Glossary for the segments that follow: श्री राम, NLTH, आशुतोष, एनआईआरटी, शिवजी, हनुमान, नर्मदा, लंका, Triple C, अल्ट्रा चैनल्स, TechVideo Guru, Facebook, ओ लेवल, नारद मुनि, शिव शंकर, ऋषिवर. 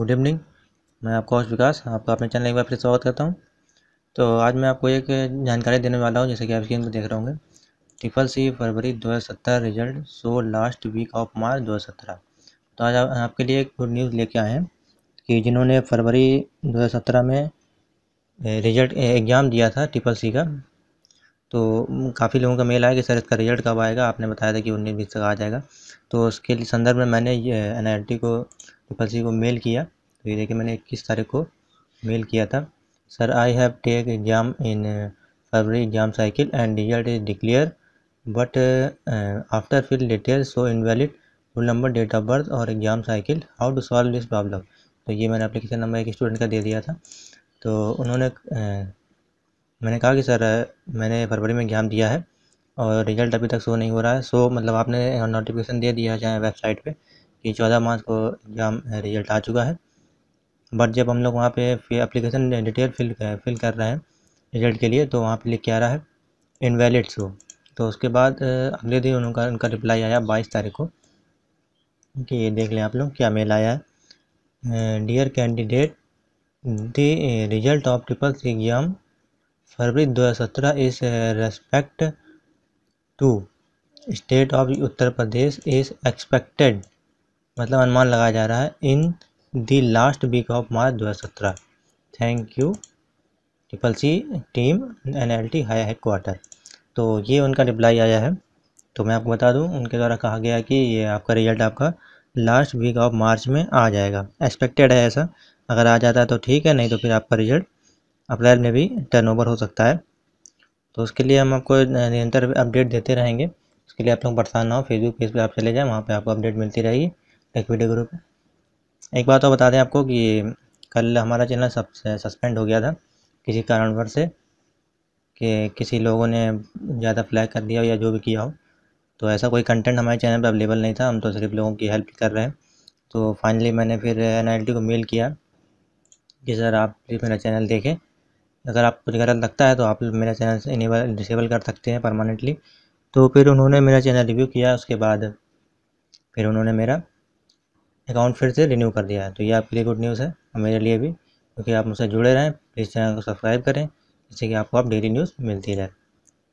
Good evening, मैं आपका host विकास आपका अपने चैनल एक बार फिर स्वागत करता हूं। तो आज मैं आपको एक जानकारी देने वाला हूं, जैसे कि आप स्क्रीन पर देख रहे होंगे, triple C February 2017 result so last week of March 2017। तो आज आपके लिए एक गुड न्यूज़ लेके आए हैं कि जिन्होंने फरवरी 2017 में रिजल्ट एग्ज़ाम दिया था ट्रिपल सी का, तो काफ़ी लोगों का मेल आया कि सर इसका रिजल्ट कब आएगा, आपने बताया था कि 19-20 तक आ जाएगा। तो उसके लिए संदर्भ में मैंने एनआईआरटी को ट्रिपल सी को मेल किया, तो ये देखिए मैंने 21 तारीख को मेल किया था, sir I have take exam in February exam cycle and result is declare but after fill detail so invalid roll number, date of birth और exam cycle, how to solve this problem. तो ये मैंने application number एक student का दे दिया था। तो उन्होंने मैंने कहा कि सर मैंने फरवरी में एग्ज़ाम दिया है और रिजल्ट अभी तक शो नहीं हो रहा है। सो मतलब आपने नोटिफिकेशन दे दिया है चाहे वेबसाइट पे कि 14 मार्च को एग्ज़ाम रिजल्ट आ चुका है, बट जब हम लोग वहाँ पे एप्लीकेशन डिटेल फिल कर रहे हैं रिजल्ट के लिए, तो वहाँ पे लिख के आ रहा है इनवैलिड शो। तो उसके बाद अगले दिन उनका रिप्लाई आया 22 तारीख को कि देख लें आप लोग क्या मेल आया है। Dear candidate, the result of triple C exam February 2017 is respect to state of Uttar Pradesh is expected, मतलब अनुमान लगाया जा रहा है, in the last week of March 2017। Thank you triple C team NLT high headquarter. तो ये उनका रिप्लाई आया है। तो मैं आपको बता दूं, उनके द्वारा कहा गया कि ये आपका रिजल्ट आपका लास्ट वीक ऑफ मार्च में आ जाएगा, एक्सपेक्टेड है ऐसा, अगर आ जाता है तो ठीक है, नहीं तो फिर आपका रिजल्ट अप्रैल में भी टर्नओवर हो सकता है। तो उसके लिए हम आपको निरंतर अपडेट देते रहेंगे, उसके लिए आप लोग परेशान ना हो। फेसबुक पेज पे आप चले जाएं, वहाँ पे आपको अपडेट मिलती रहेगी टेक वीडियो गुरु पे। एक बात और बता दें आपको कि कल हमारा चैनल सस्पेंड हो गया था किसी कारणवश से, कि किसी लोगों ने ज़्यादा फ्लैग कर दिया हो या जो भी किया हो, तो ऐसा कोई कंटेंट हमारे चैनल पर अवेलेबल नहीं था, हम तो सिर्फ लोगों की हेल्प कर रहे हैं। तो फाइनली मैंने फिर एनआईआरटी को मेल किया कि सर आप प्लीज़ मेरा चैनल देखें, अगर आप कुछ गलत लगता है तो आप मेरा चैनल इनेबल डिसेबल कर सकते हैं परमानेंटली। तो फिर उन्होंने मेरा चैनल रिव्यू किया, उसके बाद फिर उन्होंने मेरा अकाउंट फिर से रिन्यू कर दिया है। तो ये आपके लिए गुड न्यूज़ है और मेरे लिए भी, क्योंकि आप मुझसे जुड़े रहें। प्लीज़ चैनल को सब्सक्राइब करें जिससे कि आपको डेली न्यूज़ मिलती रहे।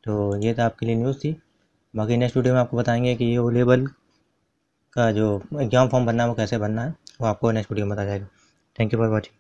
तो ये तो आपके लिए न्यूज़ थी। बाकी नेक्स्ट वीडियो में आपको बताएँगे कि ये ओ लेवल का जो एग्ज़ाम फॉर्म भरना है वो कैसे भरना है, वो आपको नेक्स्ट वीडियो में बताया जाएगा। Thank you for watching.